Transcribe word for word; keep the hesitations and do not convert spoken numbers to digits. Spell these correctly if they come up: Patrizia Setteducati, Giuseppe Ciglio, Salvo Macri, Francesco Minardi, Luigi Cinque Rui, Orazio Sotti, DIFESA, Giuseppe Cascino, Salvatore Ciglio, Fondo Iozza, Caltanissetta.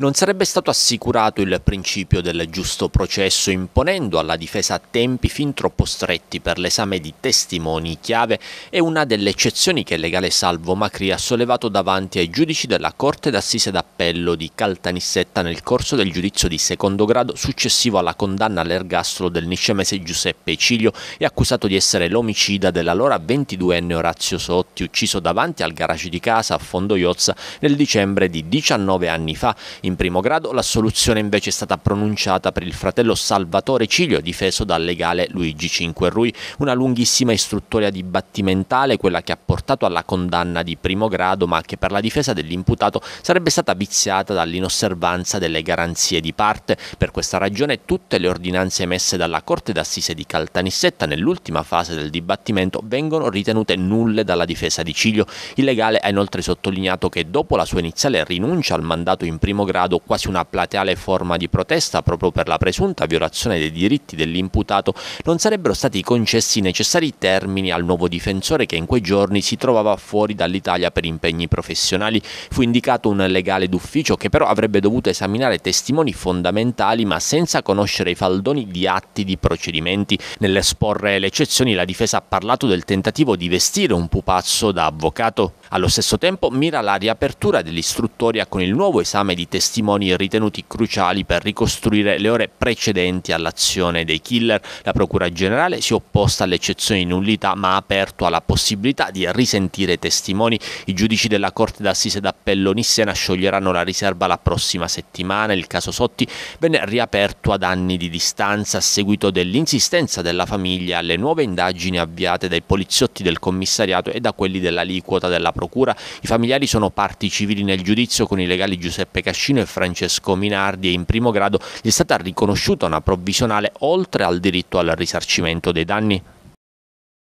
non sarebbe stato assicurato il principio del giusto processo, imponendo alla difesa tempi fin troppo stretti per l'esame di testimoni chiave, è una delle eccezioni che il legale Salvo Macri ha sollevato davanti ai giudici della Corte d'Assise d'Appello di Caltanissetta nel corso del giudizio di secondo grado successivo alla condanna all'ergastolo del niscemese Giuseppe Ciglio, e accusato di essere l'omicida dell'allora ventiduenne Orazio Sotti, ucciso davanti al garage di casa a Fondo Iozza nel dicembre di diciannove anni fa. In primo grado l'assoluzione invece è stata pronunciata per il fratello Salvatore Ciglio, difeso dal legale Luigi Cinque Rui. Una lunghissima istruttoria dibattimentale, quella che ha portato alla condanna di primo grado, ma che per la difesa dell'imputato sarebbe stata viziata dall'inosservanza delle garanzie di parte. Per questa ragione tutte le ordinanze emesse dalla Corte d'Assise di Caltanissetta nell'ultima fase del dibattimento vengono ritenute nulle dalla difesa di Ciglio. Il legale ha inoltre sottolineato che dopo la sua iniziale rinuncia al mandato in primo grado, quasi una plateale forma di protesta proprio per la presunta violazione dei diritti dell'imputato, non sarebbero stati concessi i necessari termini al nuovo difensore che in quei giorni si trovava fuori dall'Italia per impegni professionali. Fu indicato un legale d'ufficio che però avrebbe dovuto esaminare testimoni fondamentali ma senza conoscere i faldoni di atti di procedimenti. Nell'esporre le eccezioni la difesa ha parlato del tentativo di vestire un pupazzo da avvocato. Allo stesso tempo mira la riapertura dell'istruttoria con il nuovo esame di testimoni ritenuti cruciali per ricostruire le ore precedenti all'azione dei killer. La Procura Generale si è opposta alle eccezioni di nullità ma ha aperto alla possibilità di risentire testimoni. I giudici della Corte d'Assise d'Appello Nissena scioglieranno la riserva la prossima settimana. Il caso Sotti venne riaperto ad anni di distanza a seguito dell'insistenza della famiglia alle nuove indagini avviate dai poliziotti del commissariato e da quelli dell'aliquota della Procura. I familiari sono parti civili nel giudizio con i legali Giuseppe Cascino e Francesco Minardi, e in primo grado gli è stata riconosciuta una provvisionale oltre al diritto al risarcimento dei danni.